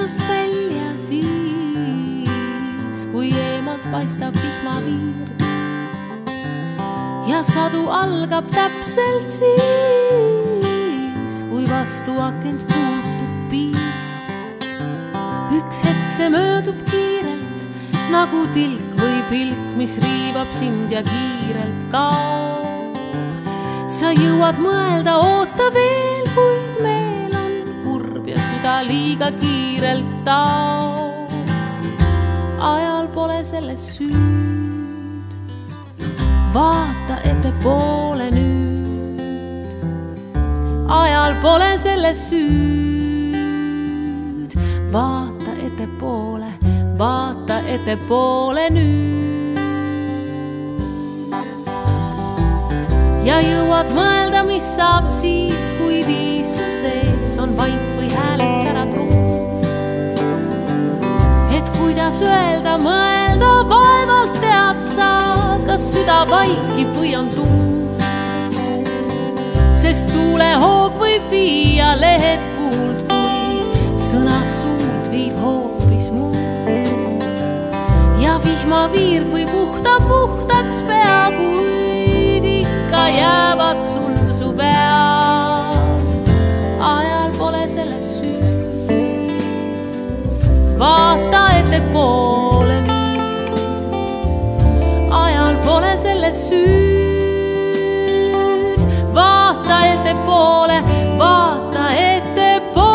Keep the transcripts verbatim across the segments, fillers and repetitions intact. Õnnest välja siis, kui eemalt paistab vihmaviir. Ja sadu algab täpselt siis, kui vastu akent puutub piisk. Üks hetk see möödub kiirelt, nagu tilk või pilk, mis riivab sind ja kiirelt kaob. Sa jõuad mõelda, oota veel, kuid meil on kurb ja süda liiga kiirelt taob. Ajal pole selles süüd, vaata ettepoole nüüd. Ajal pole selles süüd, vaata ettepoole, vaata ettepoole nüüd. Ja jõuad mõelda, mis saab siis, kui viisu sees on vait või häälest ära trumm. Et kuidas öelda, mõelda, vaevalt tead sa, kas süda vaikib või on tuum. Sest tuulehoog võib viia lehed kuult, kuid sõnad suult viib hoopis muu. Ja vihmaviir kui puhta puhtaks pea, kuid ikka jäävad sul su pead. Ajal pole selles süüd, vaata ettepoole nüüd. Ajal pole selles süüd, vaata ettepoole, vaata ettepoole.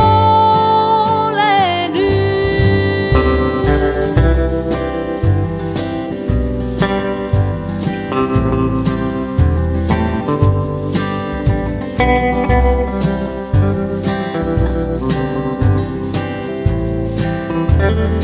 Thank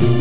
you.